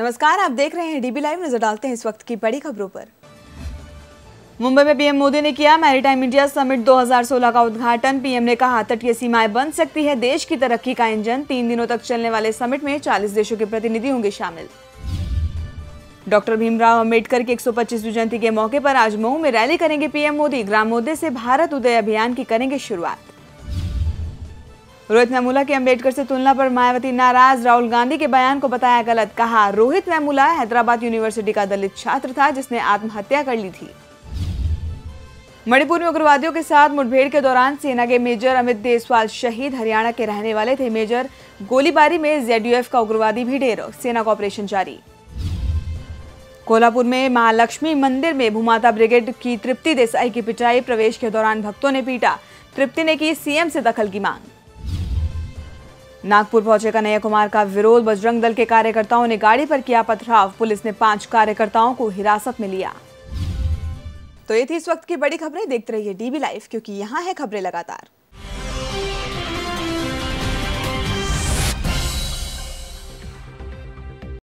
नमस्कार, आप देख रहे हैं डीबी लाइव। नजर डालते हैं इस वक्त की बड़ी खबरों पर। मुंबई में पीएम मोदी ने किया मैरीटाइम इंडिया समिट 2016 का उद्घाटन। पीएम ने कहा, तटीय सीमाएं बन सकती है देश की तरक्की का इंजन। 3 दिनों तक चलने वाले समिट में 40 देशों के प्रतिनिधि होंगे शामिल। डॉक्टर भीमराव अम्बेडकर की 125वीं जयंती के मौके पर आज मऊ में रैली करेंगे पीएम मोदी। ग्रामोदय से भारत उदय अभियान की करेंगे शुरुआत। रोहित वेमुला की अंबेडकर से तुलना पर मायावती नाराज, राहुल गांधी के बयान को बताया गलत। कहा, रोहित वेमुला हैदराबाद यूनिवर्सिटी का दलित छात्र था जिसने आत्महत्या कर ली थी। मणिपुर में उग्रवादियों के साथ मुठभेड़ के दौरान सेना के मेजर अमित देसवाल शहीद। हरियाणा के रहने वाले थे मेजर। गोलीबारी में जेडीएफ का उग्रवादी भी ढेर। सेना का ऑपरेशन जारी। कोल्हापुर में महालक्ष्मी मंदिर में भूमाता ब्रिगेड की तृप्ति देसाई की पिटाई। प्रवेश के दौरान भक्तों ने पीटा। तृप्ति ने की सीएम से दखल की मांग। नागपुर पहुंचे कन्हैया कुमार का विरोध। बजरंग दल के कार्यकर्ताओं ने गाड़ी पर किया पथराव। पुलिस ने 5 कार्यकर्ताओं को हिरासत में लिया। तो ये थी इस वक्त की बड़ी खबरें। देखते रहिए डीबी लाइव, क्योंकि यहाँ है खबरें लगातार।